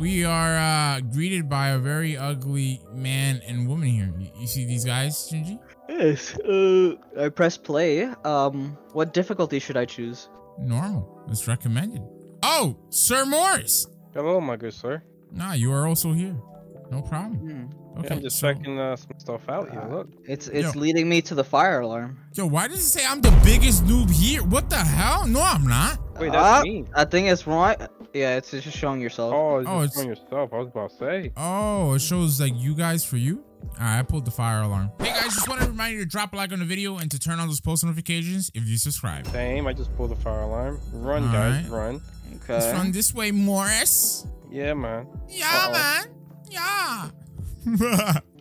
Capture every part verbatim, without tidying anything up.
we are uh, greeted by a very ugly man and woman here. You see these guys, Junji? Yes. Uh, I press play. Um, what difficulty should I choose? Normal. It's recommended. Oh, Sir Morris. Hello, my good sir. Nah, you are also here. No problem. Mm. Okay, yeah, I'm just so, checking uh, some stuff out uh, here. Look, it's it's yo. leading me to the fire alarm. Yo, why does it say I'm the biggest noob here? What the hell? No, I'm not. Wait, that's uh, me. I think it's wrong. Yeah, it's just showing yourself. Oh, it's, oh, it's showing yourself. I was about to say. Oh, it shows like you guys for you. All right, I pulled the fire alarm. Hey guys, just want to remind you to drop a like on the video and to turn on those post notifications if you subscribe. Same, I just pulled the fire alarm. Run, All guys, right. run. Okay. Let's run this way, Morris. Yeah, man. Yeah, uh-oh. man. Yeah. All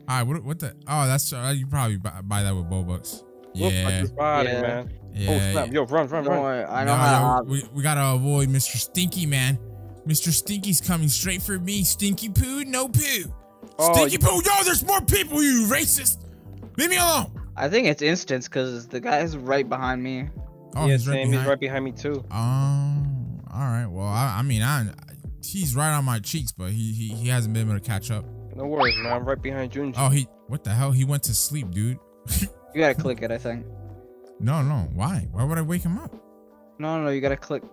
right, what, what the? Oh, that's uh, you probably buy, buy that with Robux. Yeah. Like his body, yeah. man. Yeah. Oh snap! Yo, run, run, run! Worry, I know no, how. No, we we gotta avoid Mister Stinky, man. Mister Stinky's coming straight for me. Stinky poo, no poo. Oh, Stinky poo, yo! There's more people, you racist. Leave me alone. I think it's instance because the guy's right behind me. Oh, yeah, he's right behind. He's right behind me too. Um. All right. Well, I, I mean, I, he's right on my cheeks, but he he he hasn't been able to catch up. No worries, man. I'm right behind Junji. Oh, he. What the hell? He went to sleep, dude. You gotta click it, I think. No, no. Why? Why would I wake him up? No, no. You gotta click th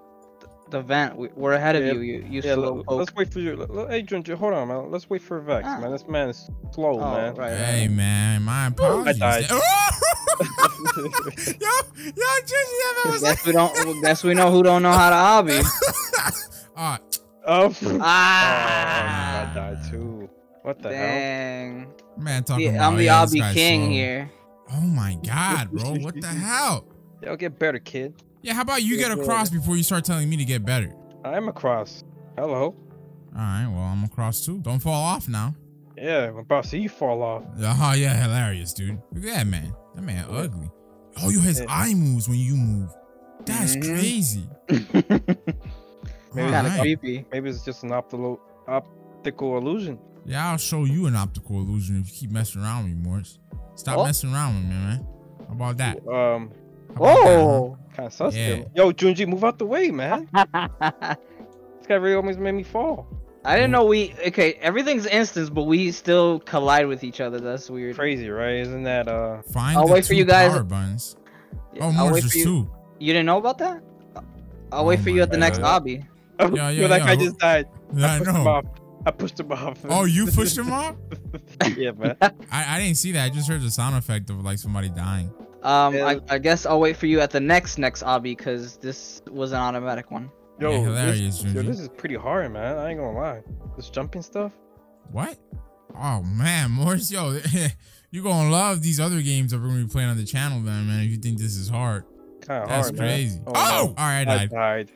the vent. We're ahead of yeah. you. You, you yeah, slow poke. Let's wait for you. Hey, Junji, hold on, man. Let's wait for Vex, ah. man. This man is slow, oh, man. Right, hey, right. man. My apologies. I died. yo, yo, Junji, that man was guess like... we don't. Guess we know who don't know how to hobby. All right. Oh. Ah. Oh, I died too. What the Dang. hell? Man, talking yeah, about I'm the hobby yeah, king slow. here. Oh my god, bro. What the hell? Yo, get better, kid. Yeah, how about you get, get across better. before you start telling me to get better? I'm across. Hello. Alright, well, I'm across too. Don't fall off now. Yeah, I'm about to see you fall off. Oh, yeah, hilarious, dude. Look at that man. That man yeah. ugly. Oh, yo, his yeah. eye moves when you move. That's mm-hmm. crazy. Maybe kind of creepy. Maybe it's just an optical optical illusion. Yeah, I'll show you an optical illusion if you keep messing around with me, Morris. Stop oh. messing around with me, man. How about that? Um, about oh, that, huh? Kind of sus yeah. Yo, Junji, move out the way, man. This guy really almost made me fall. I didn't know we. Okay, everything's instance, but we still collide with each other. That's weird. Crazy, right? Isn't that uh? Find I'll the wait two for you guys. Power buttons. Yeah, oh, Morris, there's you. two. You didn't know about that? I'll oh wait for you at the next hobby. Yo, yo, yo, that guy yo. just died. Yeah, I, I know. I pushed him off. Oh, you pushed him off? Yeah, man. I, I didn't see that. I just heard the sound effect of like somebody dying. Um, yeah. I, I guess I'll wait for you at the next next obby because this was an automatic one. Yo, yeah, hilarious, this, yo, this is pretty hard, man. I ain't gonna lie. This jumping stuff. What? Oh man, Morris, yo, you gonna love these other games that we're gonna be playing on the channel, then, man. If you think this is hard, Kinda that's hard, crazy. Man. Oh, oh, all right, I died. died.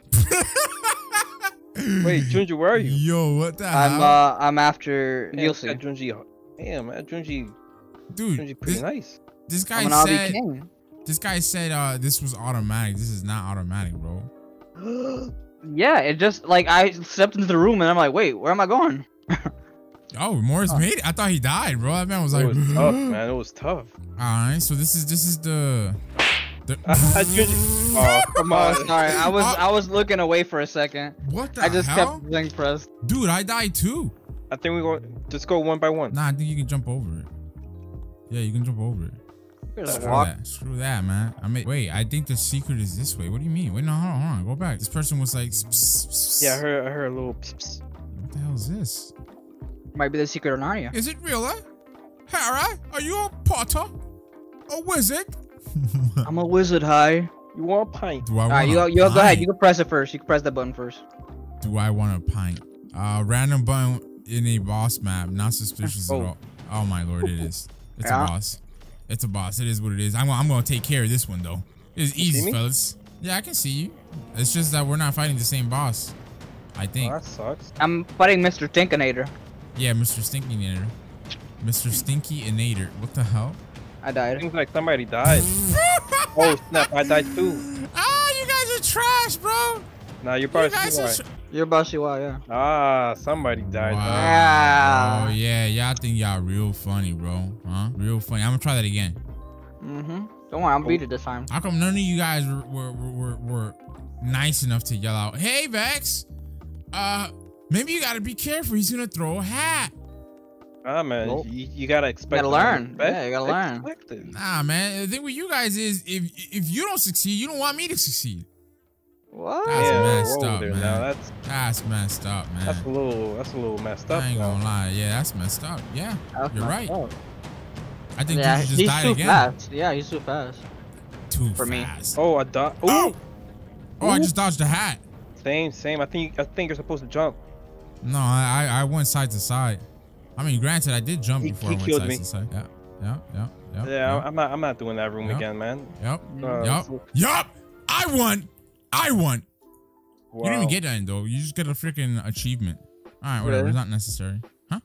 Wait, Junji, where are you? Yo, what the hell? I'm uh, I'm after Nielsen. Junji, damn, man, Junji, dude, Junji, pretty this, nice. This guy said, this guy said, uh, this was automatic. This is not automatic, bro. Yeah, it just like I stepped into the room and I'm like, wait, where am I going? Oh, Morris oh. made it. I thought he died, bro. That man was like, it was tough, man. It was tough. All right, so this is this is the. Oh, come on. Sorry, I was uh, I was looking away for a second. What the I just hell? kept being pressed. Dude, I died too. I think we go just go one by one. Nah, I think you can jump over it. Yeah, you can jump over it. Screw that. Screw that, man. I mean, wait, I think the secret is this way. What do you mean? Wait, no, hold on, hold on. Go back. This person was like pss, pss, pss. Yeah, I heard I heard a little pss, pss. What the hell is this? Might be the secret of Narnia. Is it real, eh? Harry, are you a potter? A wizard? I'm a wizard, hi. You want a pint? Do I want right, you, a you pint? Go ahead. You can press it first. You can press that button first. Do I want a pint? Uh, random button in a boss map. Not suspicious oh. at all. Oh my lord, it is. It's yeah. a boss. It's a boss. It is what it is. I'm, I'm gonna take care of this one though. It's easy, fellas. Yeah, I can see you. It's just that we're not fighting the same boss. I think. Oh, that sucks. I'm fighting Mister Stinkinator. Yeah, Mister Stinkinator. Mister Stinkinator. What the hell? I died. Seems like somebody died. Oh snap! I died too. Ah, you guys are trash, bro. Nah, you're probably C Y. You're about C Y, yeah. Ah, somebody died. Wow. Yeah. Oh yeah, y'all think y'all real funny, bro? Huh? Real funny. I'm gonna try that again. Mhm. Don't worry, I'm beat it this time. How come none of you guys were were were, were nice enough to yell out, "Hey, Vex, uh, Maybe you gotta be careful. He's gonna throw a hat. Ah, man, nope. you, you gotta expect. You gotta learn. Yeah, you gotta learn. Expected. Nah, man. The thing with you guys is, if if you don't succeed, you don't want me to succeed. What? That's yeah, messed up, man. Now. That's, that's messed up, man. That's a little. That's a little messed up. I ain't gonna now. lie. Yeah, that's messed up. Yeah, that's you're right. Up. I think yeah, Junji just he's died too again. Fast. Yeah, he's too fast. Too for fast. me. Oh, I dodged. Oh. Oh, I just dodged the hat. Same, same. I think I think you're supposed to jump. No, I I went side to side. I mean, granted, I did jump he, before he I went killed side me. to side. Yeah, yeah, yeah, yeah. Yeah, yep. I'm not I'm not doing that room yep. again, man. Yep, uh, yep, so. yep. I won. I won. Wow. You didn't even get that in, though. You just get a freaking achievement. All right, whatever. Really? It's not necessary. Huh?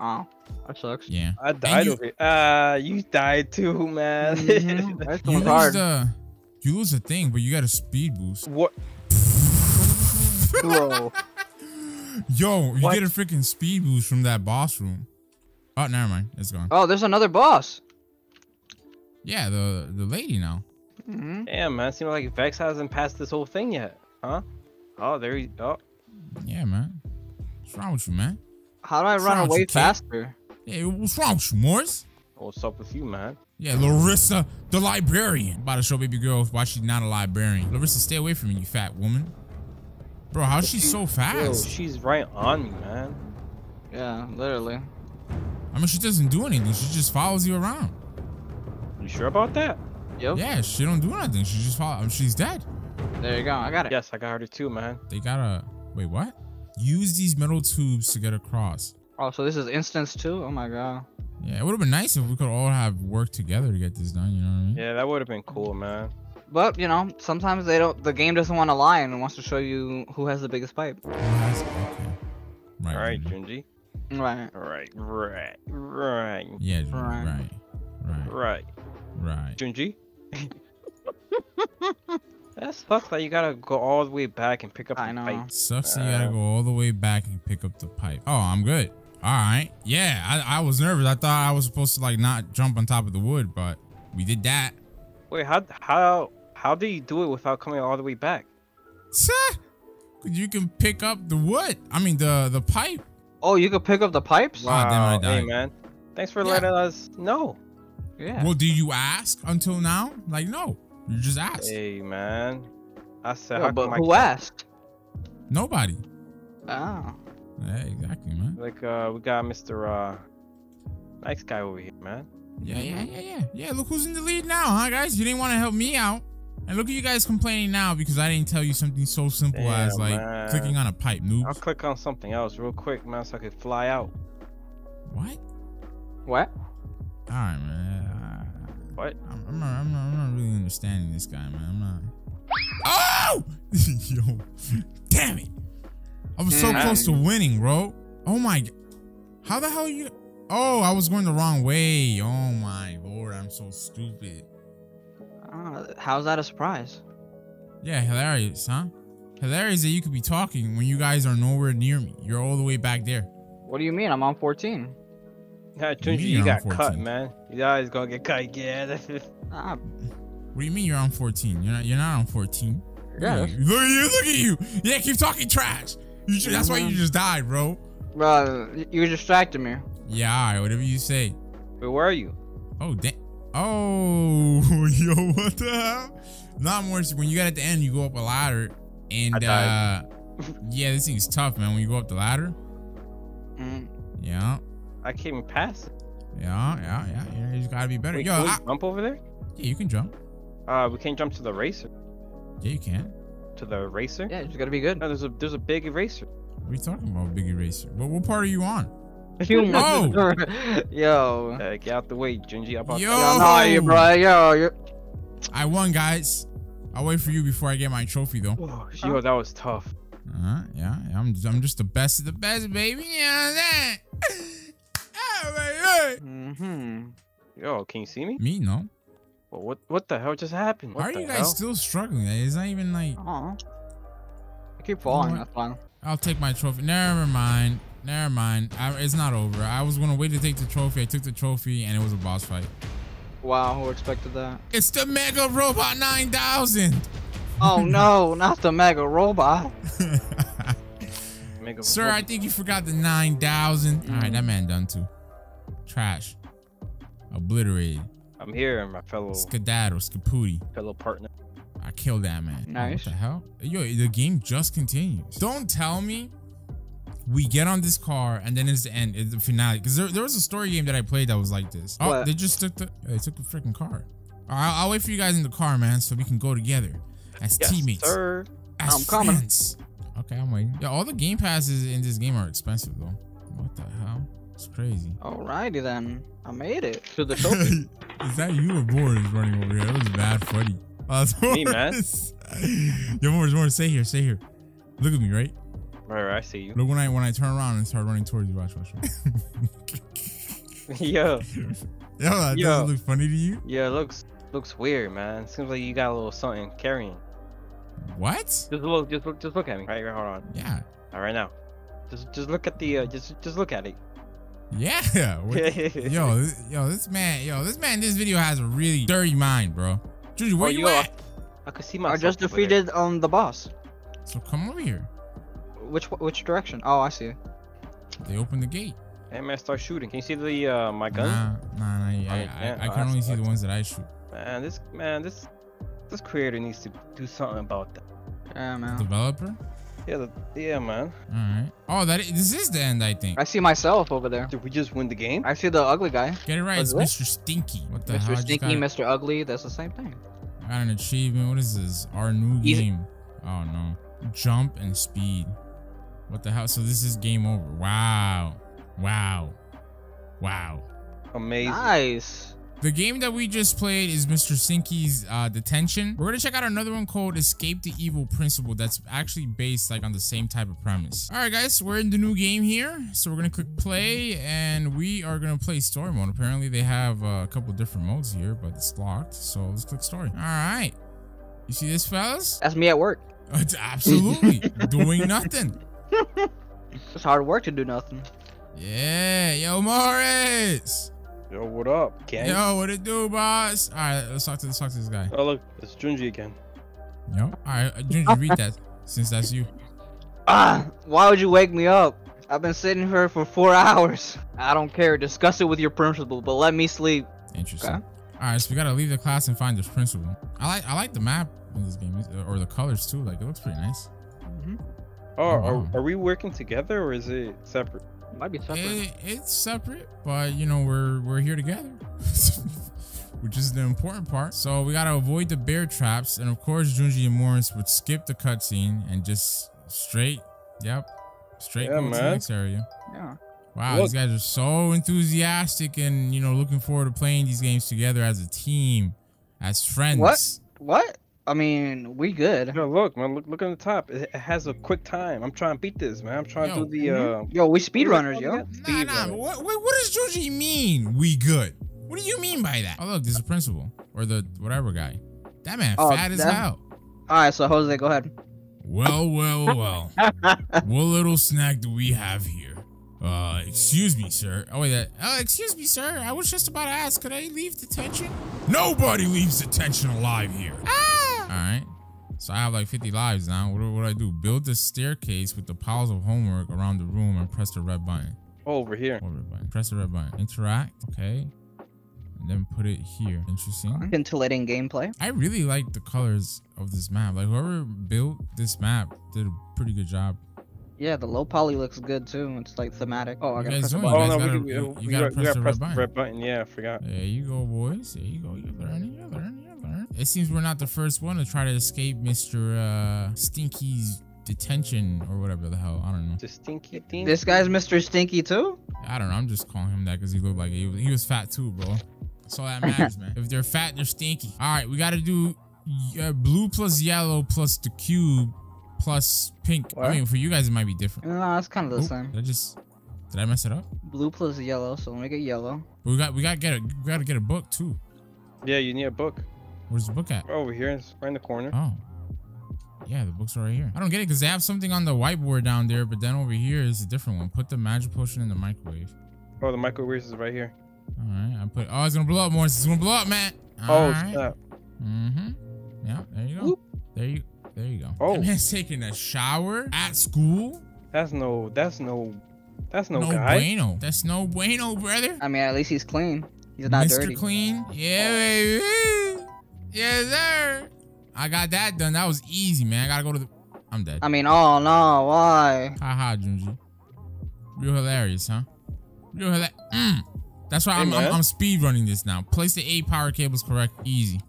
Oh, that sucks. Yeah. I died. You, over here. Uh, you died too, man. Mm-hmm. That's so you hard. Lose the, you lose a thing, but you got a speed boost. What? Bro. Yo, you what? get a freaking speed boost from that boss room. Oh, never mind. It's gone. Oh, there's another boss. Yeah, the the lady now. Mm-hmm. Damn, man. It seems like Vex hasn't passed this whole thing yet. Huh? Oh, there he... Oh. Yeah, man. What's wrong with you, man? How do I what's run away faster? Hey, what's wrong with you, Morris? What's up with you, man? Yeah, Larissa, the librarian. I'm about to show baby girl why she's not a librarian. Larissa, stay away from me, you fat woman. Bro, how's she, she so fast? Yo, she's right on me, man. Yeah, literally. I mean, she doesn't do anything. She just follows you around. You sure about that? Yep. Yeah, she don't do nothing. She just follows. I mean, she's dead. There you go. I got it. Yes, I got her too, man. They gotta... Wait, what? Use these metal tubes to get across. Oh, so this is instance two? Oh, my God. Yeah, it would have been nice if we could all have worked together to get this done, you know what I mean? Yeah, that would have been cool, man. But, you know, sometimes they don't. The game doesn't want to lie and wants to show you who has the biggest pipe. Oh, that's okay. Right, right, Junji. Right. Right, right, right. Yeah, Junji, right. Right. Right. Right. Junji? That sucks that you gotta go all the way back and pick up I the know. pipe. Sucks that you gotta go all the way back and pick up the pipe. Oh, I'm good. All right. Yeah, I, I was nervous. I thought I was supposed to, like, not jump on top of the wood, but we did that. Wait, how how how do you do it without coming all the way back? You can pick up the wood. I mean the the pipe. Oh, you can pick up the pipes? Wow, wow damn, I hey man, thanks for yeah. letting us know. Yeah. Well, do you ask until now? Like no, you just asked. Hey man, I said. Yo, how but who I asked? Nobody. Oh. Yeah, exactly, man. Like uh, we got Mister Uh, nice guy over here, man. Yeah, yeah, yeah, yeah. Yeah, look who's in the lead now, huh, guys? You didn't want to help me out. And look at you guys complaining now because I didn't tell you something so simple Damn, as, like, man. clicking on a pipe, noobs. I'll click on something else real quick, man, so I could fly out. What? What? All right, man. What? I'm, I'm, not, I'm, not, I'm not really understanding this guy, man. I'm not... Oh! Yo. Damn it. I was so close to winning, bro. Oh, my God. How the hell are you... Oh, I was going the wrong way. Oh my Lord, I'm so stupid. Uh, how's that a surprise? Yeah, hilarious, huh? Hilarious that you could be talking when you guys are nowhere near me. You're all the way back there. What do you mean? I'm on fourteen. Yeah, Junji, you, you got fourteen? Cut, man. You guys gonna get cut again. Ah. What do you mean you're on fourteen? You're not. You're not on fourteen. Yeah. Look at you. Look at you. Yeah, keep talking trash. You should, that's why you just died, bro. Bro, you distracted me. Yeah, all right, whatever you say. But where are you? Oh, damn. Oh, yo, what the hell? Not more. When you got at the end, you go up a ladder. And, uh, yeah, this thing's tough, man. When you go up the ladder. Mm. Yeah. I came past. Yeah, yeah, yeah. yeah. You just got to be better. Wait, yo, can we I, jump over there? Yeah, you can jump. Uh, we can't jump to the racer. Yeah, you can. To the racer? Yeah, you just got to be good. No, there's a there's a big eraser. What are you talking about, big eraser? What, what part are you on? Yo, yo. Uh, get out the way, Junji. I'm about yo. To no, you, bro. Yo, you're... I won, guys. I'll wait for you before I get my trophy, though. Oh, yo, that was tough. Uh huh. Yeah, I'm. I'm just the best of the best, baby. You know that. Oh my God. Mhm. Yo, can you see me? Me, no. Well, what? What the hell just happened? Why what are you guys hell? still struggling? It's not even like. Oh. I keep falling. That's fine. I'll take my trophy. Never mind. Never mind. I, it's not over. I was going to wait to take the trophy. I took the trophy, and it was a boss fight. Wow, who expected that? It's the Mega Robot nine thousand. Oh, no, not the Mega Robot. Mega Sir, Robux. I think you forgot the nine thousand. Mm. All right, that man done too. Trash. Obliterated. I'm here, my fellow. Skedaddle, Skapooty. Fellow partner. I killed that man. Nice. What the hell? Yo, the game just continues. Don't tell me we get on this car and then it's the end, it's the finale. Because there, there was a story game that I played that was like this. Oh, what? They just took the, they took the freaking car. I'll, I'll wait for you guys in the car, man, so we can go together as yes, teammates. Sir. As I'm coming. Friends. Okay, I'm waiting. Yeah, all the game passes in this game are expensive though. What the hell? It's crazy. Alrighty then, I made it to the trophy. Is that you or Morris running over here? That was bad funny. Uh, me, man. Yo, Morris, Morris, stay here, stay here. Look at me, right? Right, right, I see you. Look when I when I turn around and start running towards you. Watch, watch, watch. Yo. Yo, that Yo. doesn't look funny to you? Yeah, it looks looks weird, man. Seems like you got a little something carrying. What? Just look, just look, just look at me. Right, right, hold on. Yeah. All right now. Just, just look at the, uh, just, just look at it. Yeah. yo, this, yo, this man, yo, this man, this video has a really dirty mind, bro. Junji, where oh, you yo, at? I could see my. I just defeated on um, the boss. So come over here. Which, which direction? Oh, I see. They opened the gate. Hey man, start shooting. Can you see the uh, my gun? Nah, nah, nah. Yeah, I, mean, I, man, I, I can only see the ones that I shoot. Man, this, man, this. This creator needs to do something about that. Yeah, man. Developer? Yeah, the, yeah, man. All right. Oh, that is, this is the end, I think. I see myself over there. Did we just win the game? I see the ugly guy. Get it right. It's Mister Stinky. What the hell? Mister Stinky, Mister Ugly. That's the same thing. I got an achievement. What is this? Our new Easy. game. Oh, no. Jump and speed. What the hell? So this is game over. Wow. Wow. Wow. Amazing. Nice. The game that we just played is Mister Stinky's uh, Detention. We're going to check out another one called Escape the Evil Principal that's actually based like on the same type of premise. All right, guys, we're in the new game here. So we're going to click play and we are going to play story mode. Apparently, they have uh, a couple different modes here, but it's locked. So let's click story. All right. You see this, fellas? That's me at work. It's absolutely doing nothing. It's hard work to do nothing. Yeah. Yo, Morris. Yo, what up, gang? Yo, what it do, boss? All right, let's talk to let's talk to this guy. Oh look, it's Junji again. Yo, all right, Junji, read that since that's you. Ah, why would you wake me up? I've been sitting here for four hours. I don't care. Discuss it with your principal, but let me sleep. Interesting. Okay. All right, so we gotta leave the class and find this principal. I like I like the map in this game or the colors too. Like it looks pretty nice. Mm-hmm. Oh, oh wow. are, are we working together or is it separate? Might be separate. It, it's separate, but you know we're we're here together, which is the important part. So we gotta avoid the bear traps, and of course Junji and Morris would skip the cutscene and just straight, yep, straight yeah, go to the next area. Yeah. Wow, Look. these guys are so enthusiastic, and you know looking forward to playing these games together as a team, as friends. What? What? I mean, we good. No, look, man. Look, look on the top. It has a quick time. I'm trying to beat this, man. I'm trying yo, to do the. Uh, yo, we speedrunners, yo. Nah, speed nah. Runner. What, what, what does Junji mean? We good. What do you mean by that? Oh, look, this is the principal or the whatever guy. That man oh, fat as hell. All right, so Jose, go ahead. Well, well, well. What little snack do we have here? Uh, excuse me, sir. Oh wait, that. Oh, excuse me, sir. I was just about to ask. Could I leave detention? Nobody leaves detention alive here. Ah! All right, so I have like fifty lives now. What do, what do I do? Build the staircase with the piles of homework around the room and press the red button. Oh, over here. Over button. Press the red button. Interact. Okay. And then put it here. Interesting. Scintillating gameplay. I really like the colors of this map. Like whoever built this map did a pretty good job. Yeah, the low poly looks good too. It's like thematic. Oh, I got to press the button. You got to press the red button. Red button. Yeah, I forgot. There you go, boys. There you go. You're learning. You're learning. It seems we're not the first one to try to escape Mister Uh, Stinky's Detention or whatever the hell. I don't know. The Stinky thing? This guy's Mister Stinky too? I don't know. I'm just calling him that because he looked like he was, he was fat too, bro. That's all that matters, man. If they're fat, they're stinky. All right, we got to do uh, blue plus yellow plus the cube plus pink. What? I mean, for you guys, it might be different. No, it's kind of the same. Did I just... Did I mess it up? Blue plus yellow, so make it yellow. We got we got to get a, we got to get a book too. Yeah, you need a book. Where's the book at? Over here. It's right in the corner. Oh. Yeah, the book's right here. I don't get it because they have something on the whiteboard down there, but then over here is a different one. Put the magic potion in the microwave. Oh, the microwave is right here. All right. I put... Oh, it's going to blow up, Morris. It's going to blow up, man. All oh, right. Snap. Mm-hmm. Yeah, there you go. Whoop. There you There you go. Oh. That man's taking a shower at school That's no, that's no, that's no, no guy. Bueno. That's no bueno, brother. I mean, at least he's clean. He's not Mister dirty. Mister Clean. Yeah, baby. Yes, sir. I got that done. That was easy, man. I gotta go to the... I'm dead. I mean, oh, no. Why? Haha, Junji. Real hilarious, huh? Real hilarious. Mm. That's why hey, I'm, I'm, I'm speed running this now. Place the eight power cables correct. Easy.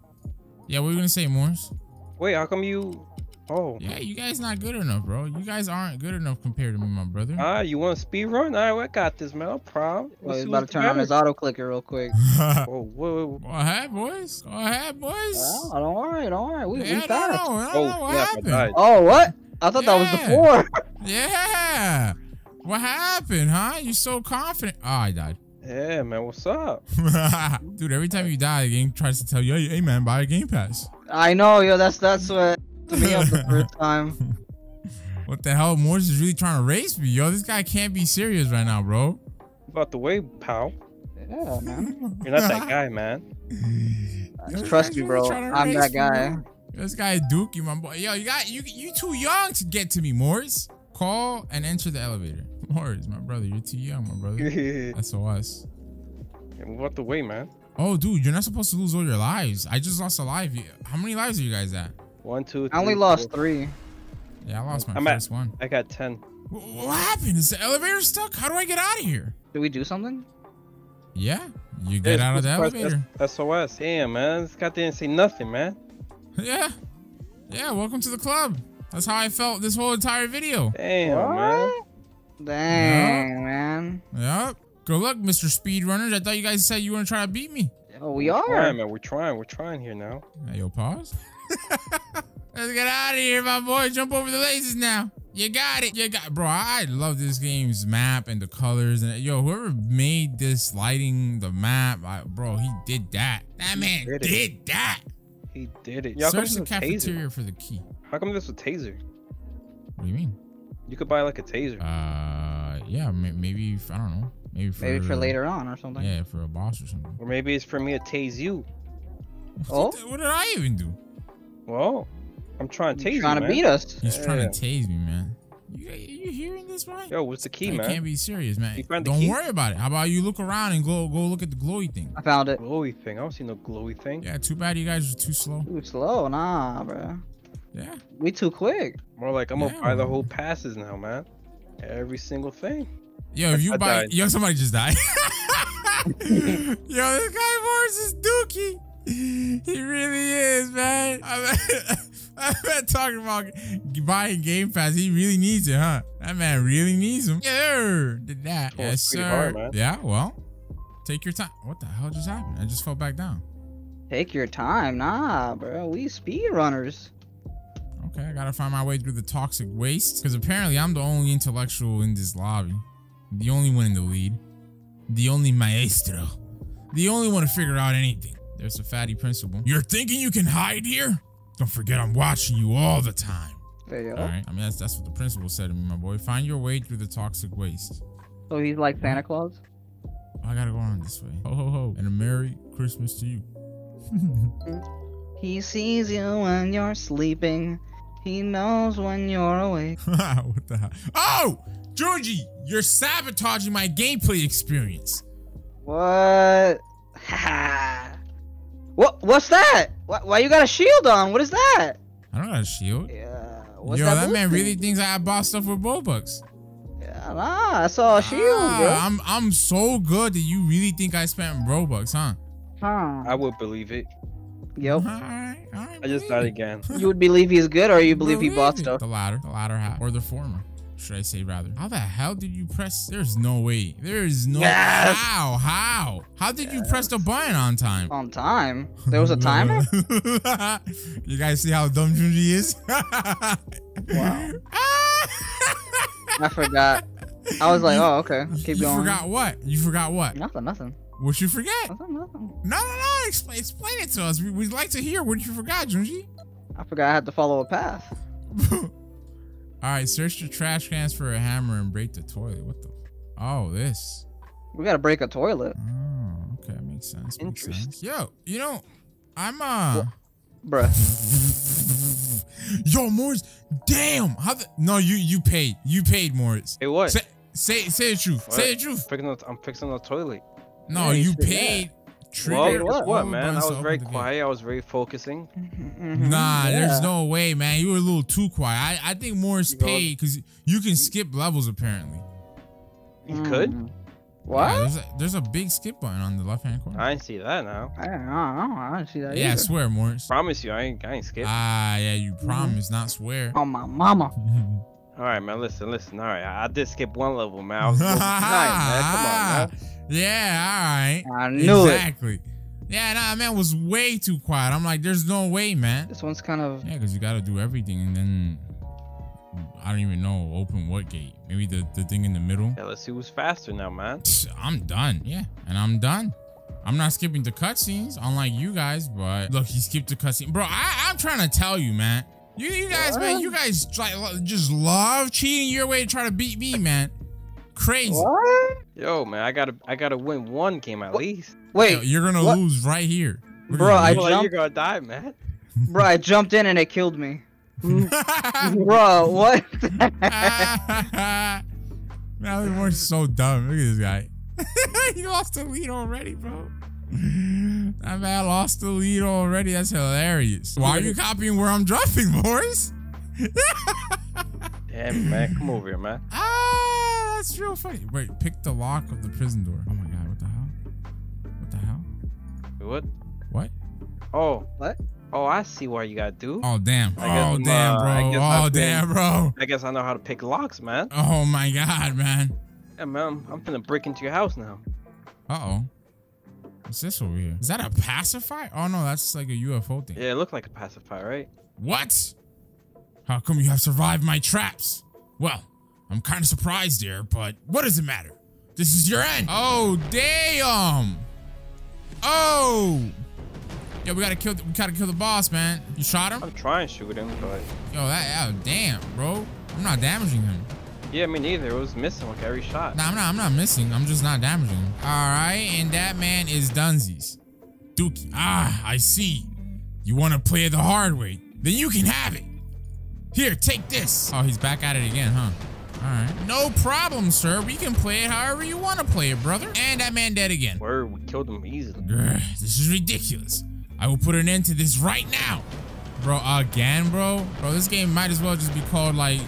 Yeah, what were you gonna say, Morris? Wait, how come you... Oh. Yeah, you guys not good enough, bro. You guys aren't good enough compared to me, my brother. Ah, you want to speed run? All right, I got this, man. No problem. Well, he's about to turn on his auto clicker real quick. Oh, whoa, whoa. Go ahead, boys. Go ahead, boys. Well, don't worry, don't worry. We, yeah, we fast. I don't know, I don't oh, know what yeah, happened. Right. Oh, what? I thought yeah. that was the four. Yeah. What happened, huh? You're so confident. Oh, I died. Yeah, man. What's up? Dude, every time you die, the game tries to tell you, hey, man, buy a Game Pass. I know, yo. That's, that's what... to me up the first time. What the hell? Morris is really trying to race me, yo. This guy can't be serious right now, bro. About the way, pal. Yeah, man. You're not that guy, man. Yo, trust me, bro. I'm that guy. Me, this guy Dookie, my boy. Yo, you got you. You too young to get to me, Morris. Call and enter the elevator, Morris, my brother. You're too young, my brother. That's all us. Yeah, move out the way, man. Oh, dude, you're not supposed to lose all your lives. I just lost a life. How many lives are you guys at? One, two, three. I only lost four. three. Yeah, I lost my I'm first at, one. I got ten. What, what happened? Is the elevator stuck? How do I get out of here? Did we do something? Yeah, you get yeah, out of the elevator. S O S. Damn, man. This guy didn't say nothing, man. Yeah. Yeah, welcome to the club. That's how I felt this whole entire video. Damn, what? man. Dang, yep. man. Yep. Good luck, Mister Speedrunners. I thought you guys said you were going to try to beat me. Oh, we are. We're trying, man. We're trying. We're trying here now. Hey, yo, pause. Let's get out of here, my boy. Jump over the lasers now. You got it. You got, bro. I love this game's map and the colors. And yo, whoever made this lighting, the map, I, bro, he did that. That man did, did that. He did it. Yo, search the cafeteria for the key. How come this was taser? What do you mean? You could buy like a taser. Uh, yeah, maybe. I don't know. Maybe for, maybe for later on or something. Yeah, for a boss or something. Or maybe it's for me to tase you. Oh, what did I even do? Well, I'm trying to tase you, trying to beat us. He's yeah. trying to tase me, man. You, you hearing this, right? Yo, what's the key, man? I can't be serious, man. Don't worry about it. How about you look around and go go look at the glowy thing? I found it. Glowy thing? I don't see no glowy thing. Yeah, too bad you guys are too slow. Too slow? Nah, bro. Yeah. We too quick. More like I'm yeah, going to buy the whole passes now, man. Every single thing. Yo, if you I buy... Died. Yo, somebody just died. Yo, this guy Morris is dookie. He really is, man. I've been talking about buying Game Pass. He really needs it, huh? That man really needs him. Yeah, did that. Oh, yes, sir. Hard, yeah, well, take your time. What the hell just happened? I just fell back down. Take your time. Nah, bro. We speedrunners. Okay, I gotta find my way through the toxic waste. Because apparently I'm the only intellectual in this lobby. The only one in the lead. The only maestro. The only one to figure out anything. There's a fatty principal. You're thinking you can hide here? Don't forget I'm watching you all the time. There you go. All right. I mean, that's, that's what the principal said to me, my boy. Find your way through the toxic waste. So he's like Santa Claus? I gotta go on this way. Ho, ho, ho. And a Merry Christmas to you. He sees you when you're sleeping. He knows when you're awake. What the hell? Oh! Junji, you're sabotaging my gameplay experience. What? Ha. What? What's that? Why, why you got a shield on? What is that? I don't got a shield. Yeah. What's Yo, that, that man really thinks I bought stuff with Robux. Yeah, nah, I saw a shield. Ah, bro. I'm I'm so good that you really think I spent Robux, huh? Huh. I would believe it. Yo. All right, all right, I just died again. You would believe he's good, or you believe, believe he bought it. stuff? The latter, the latter half, or the former. Should I say rather? How the hell did you press? There's no way. There is no yes. how. How? How did yes. you press the button on time? On time? There was a timer? You guys see how dumb Junji is? Wow. I forgot. I was like, oh, okay. Keep you going. You forgot what? You forgot what? Nothing, nothing. What you forget? Nothing, nothing. No, no, no. Explain, explain it to us. We, we'd like to hear what you forgot, Junji. I forgot I had to follow a path. All right, search the trash cans for a hammer and break the toilet. What the? Oh, this. We gotta break a toilet. Oh, okay, makes sense. Makes sense. Yo, you know, I'm uh, Bruh. Yo, Morris. Damn. How the no, you you paid. You paid, Morris. Hey, what? Say say, say the truth. What? Say the truth. I'm fixing the, I'm fixing the toilet. No, yeah, you, you paid. Well, what, what man? I was very quiet. I was very focusing. Nah, yeah. There's no way, man. You were a little too quiet. I, I think Morris you paid because you can skip levels apparently. You could? What? Yeah, there's, a, there's a big skip button on the left-hand corner. I didn't see that now. I don't know. I didn't see that Yeah, either. I swear, Morris. Promise you, I ain't, I ain't skip. Ah, yeah, you promise, mm-hmm. not swear. Oh, my mama. All right, man. Listen, listen. All right, I, I did skip one level, man. I was so tired, man. Come on, man. Yeah, all right. I knew exactly. It. Yeah, nah, man, was way too quiet. I'm like, there's no way, man. This one's kind of yeah, because you gotta do everything, and then I don't even know. Open what gate? Maybe the the thing in the middle. Yeah, let's see who's faster now, man. I'm done. Yeah, and I'm done. I'm not skipping the cutscenes, unlike you guys. But look, he skipped the cutscene, bro. I I'm trying to tell you, man. You you guys, what? man, you guys like just love cheating your way to try to beat me, man. Crazy. What? Yo, man, I gotta, I gotta win one game at what? least. Wait, Yo, you're gonna what? lose right here, We're bro. I jumped. You're gonna die, man. Bro, I jumped in and it killed me. Bro, what? Man, we're so dumb. Look at this guy. He lost the lead already, bro. That man lost the lead already. That's hilarious. Why are you copying where I'm dropping, Morris? Damn, man, come over here, man. Ah. That's real funny. Wait, pick the lock of the prison door. Oh my god, what the hell? What the hell? What? What? Oh. What? Oh, I see why you gotta do. Oh, damn. Oh, damn, bro. Uh, oh, damn, bro. I guess I know how to pick locks, man. Oh my god, man. Yeah, man, I'm finna break into your house now. Uh-oh. What's this over here? Is that a pacifier? Oh, no, that's like a U F O thing. Yeah, it looked like a pacifier, right? What? How come you have survived my traps? Well... I'm kind of surprised there, but what does it matter? This is your end. Oh, damn. Oh. Yo, we gotta kill. The, we gotta kill the boss, man. You shot him? I'm trying to shoot him, but. Yo, that. Oh, damn, bro. I'm not damaging him. Yeah, me neither. It was missing like every shot. Nah, I'm not. I'm not missing. I'm just not damaging him. All right, and that man is Dunsies. Dookie. Ah, I see. You want to play it the hard way? Then you can have it. Here, take this. Oh, he's back at it again, huh? All right. No problem, sir. We can play it however you want to play it, brother. And that man dead again. Word, we killed him easily. Grr, this is ridiculous. I will put an end to this right now. Bro, again, bro? Bro, this game might as well just be called, like,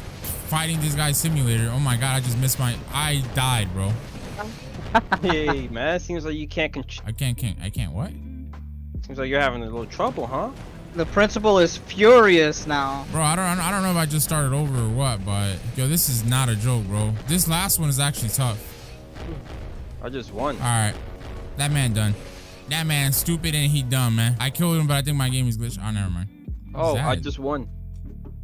Fighting This Guy Simulator. Oh, my God. I just missed my... I died, bro. Hey, man. It seems like you can't... Con I can't, can't... I can't what? Seems like you're having a little trouble, huh? The principal is furious now. Bro, I don't, I don't know if I just started over or what, but yo, this is not a joke, bro. This last one is actually tough. I just won. All right, that man done. That man stupid and he dumb, man. I killed him, but I think my game is glitched. Oh, never mind. What oh, I just won.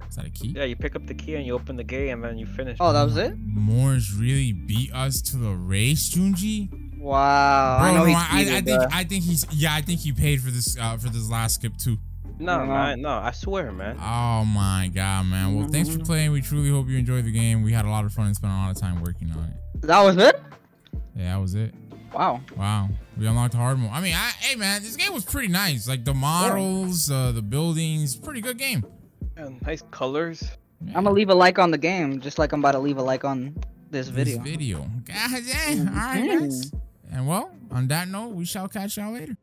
Is that a key? Yeah, you pick up the key and you open the gate and then you finish. Oh, that was it? Morris really beat us to the race, Junji. Wow. Bro, I know no, he cheated, I, I think, uh... I think he's. Yeah, I think he paid for this uh, for this last skip too. No, mm-hmm. man, no, I swear, man. Oh, my God, man. Well, thanks for playing. We truly hope you enjoyed the game. We had a lot of fun and spent a lot of time working on it. That was it? Yeah, that was it. Wow. Wow. We unlocked hard mode. I mean, I, hey, man, this game was pretty nice. Like, the models, uh, the buildings, pretty good game. Yeah, nice colors. Yeah. I'm going to leave a like on the game, just like I'm about to leave a like on this video. This video. God, yeah. All right, guys. And, well, on that note, we shall catch y'all later.